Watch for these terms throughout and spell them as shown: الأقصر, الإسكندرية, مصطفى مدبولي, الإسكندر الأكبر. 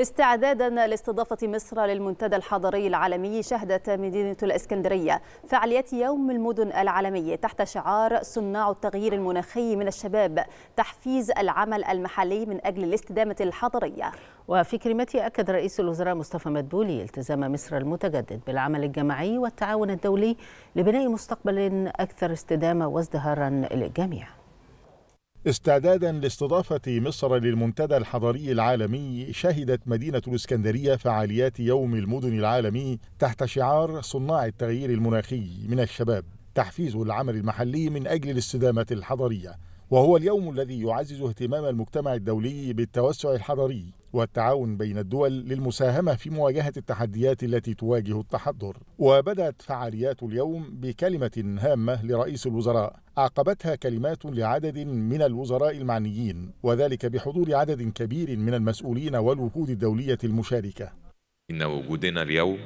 استعدادا لاستضافة مصر للمنتدى الحضري العالمي شهدت مدينة الإسكندرية فعاليات يوم المدن العالمية تحت شعار صناع التغيير المناخي من الشباب، تحفيز العمل المحلي من أجل الاستدامة الحضرية. وفي كلمته أكد رئيس الوزراء مصطفى مدبولي التزام مصر المتجدد بالعمل الجماعي والتعاون الدولي لبناء مستقبل أكثر استدامة وازدهارا للجميع. استعدادا لاستضافة مصر للمنتدى الحضري العالمي، شهدت مدينة الإسكندرية فعاليات يوم المدن العالمي تحت شعار صناع التغيير المناخي من الشباب، تحفيز العمل المحلي من أجل الاستدامة الحضرية، وهو اليوم الذي يعزز اهتمام المجتمع الدولي بالتوسع الحضري والتعاون بين الدول للمساهمة في مواجهة التحديات التي تواجه التحضر. وبدأت فعاليات اليوم بكلمة هامة لرئيس الوزراء عقبتها كلمات لعدد من الوزراء المعنيين، وذلك بحضور عدد كبير من المسؤولين والوفود الدولية المشاركة. إن وجودنا اليوم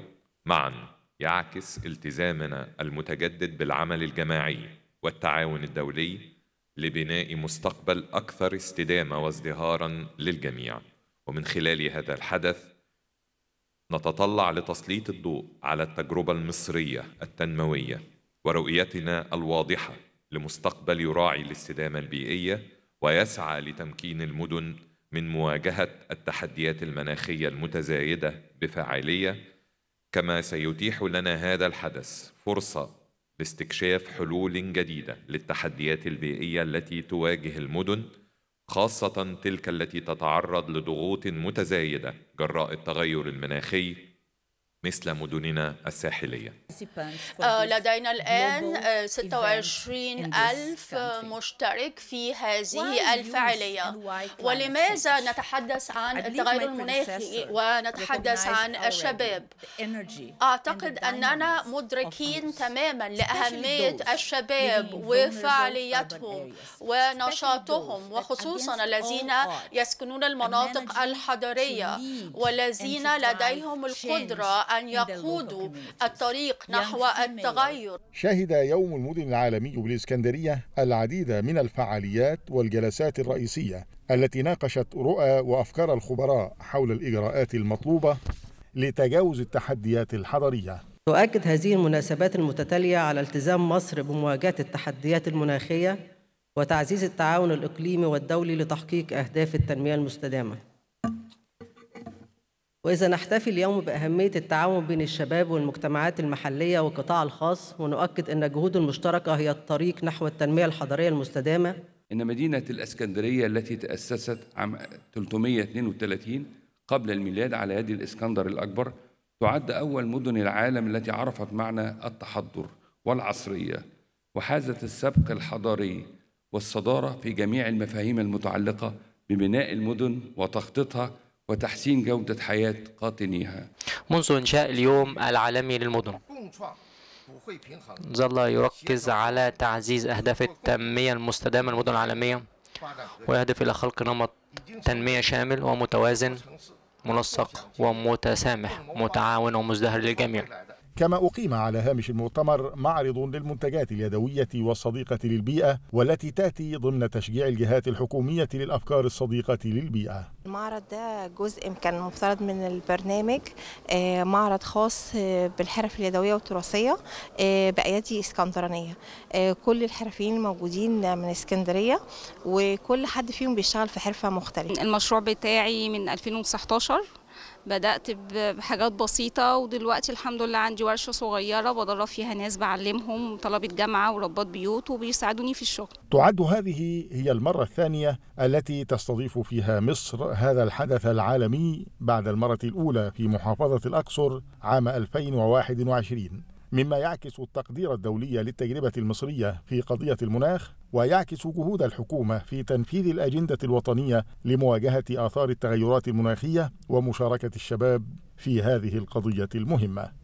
معا يعكس التزامنا المتجدد بالعمل الجماعي والتعاون الدولي لبناء مستقبل أكثر استدامة وازدهارا للجميع، ومن خلال هذا الحدث نتطلع لتسليط الضوء على التجربة المصرية التنموية ورؤيتنا الواضحة لمستقبل يراعي الاستدامة البيئية ويسعى لتمكين المدن من مواجهة التحديات المناخية المتزايدة بفاعلية. كما سيتيح لنا هذا الحدث فرصة لاستكشاف حلول جديدة للتحديات البيئية التي تواجه المدن، خاصة تلك التي تتعرض لضغوط متزايدة جراء التغير المناخي مثل مدننا الساحلية. لدينا الآن 26,000 مشترك في هذه الفعالية. ولماذا نتحدث عن التغير المناخي ونتحدث عن الشباب؟ أعتقد أننا مدركين تماما لأهمية الشباب وفعاليتهم ونشاطهم، وخصوصا الذين يسكنون المناطق الحضرية والذين لديهم القدرة أن يقودوا الطريق نحو التغير. شهد يوم المدن العالمي بالإسكندرية العديد من الفعاليات والجلسات الرئيسية التي ناقشت رؤى وأفكار الخبراء حول الإجراءات المطلوبة لتجاوز التحديات الحضرية. تؤكد هذه المناسبات المتتالية على التزام مصر بمواجهة التحديات المناخية وتعزيز التعاون الإقليمي والدولي لتحقيق أهداف التنمية المستدامة. وإذا نحتفي اليوم بأهمية التعاون بين الشباب والمجتمعات المحلية والقطاع الخاص، ونؤكد أن الجهود المشتركة هي الطريق نحو التنمية الحضرية المستدامة. إن مدينة الإسكندرية التي تأسست عام 332 قبل الميلاد على يد الإسكندر الأكبر تعد أول مدن العالم التي عرفت معنى التحضر والعصرية، وحازت السبق الحضاري والصدارة في جميع المفاهيم المتعلقة ببناء المدن وتخطيطها وتحسين جودة حياة قاطنيها. منذ إنشاء اليوم العالمي للمدن ظل يركز على تعزيز أهداف التنمية المستدامة للمدن العالمية، ويهدف إلى خلق نمط تنمية شامل ومتوازن، منسق ومتسامح، متعاون ومزدهر للجميع. كما أقيم على هامش المؤتمر معرض للمنتجات اليدوية والصديقة للبيئة، والتي تأتي ضمن تشجيع الجهات الحكومية للأفكار الصديقة للبيئة. المعرض ده جزء كان مفترض من البرنامج، معرض خاص بالحرف اليدوية والتراثية بأيادي اسكندرانية. كل الحرفيين الموجودين من اسكندرية، وكل حد فيهم بيشتغل في حرفة مختلفة. المشروع بتاعي من 2019 بدأت بحاجات بسيطة، ودلوقتي الحمد لله عندي ورشة صغيرة بدرب فيها ناس، بعلمهم طلبة جامعة وربات بيوت وبيساعدوني في الشغل. تعد هذه هي المرة الثانية التي تستضيف فيها مصر هذا الحدث العالمي بعد المرة الأولى في محافظة الأقصر عام 2021، مما يعكس التقدير الدولي للتجربة المصرية في قضية المناخ، ويعكس جهود الحكومة في تنفيذ الأجندة الوطنية لمواجهة آثار التغيرات المناخية ومشاركة الشباب في هذه القضية المهمة.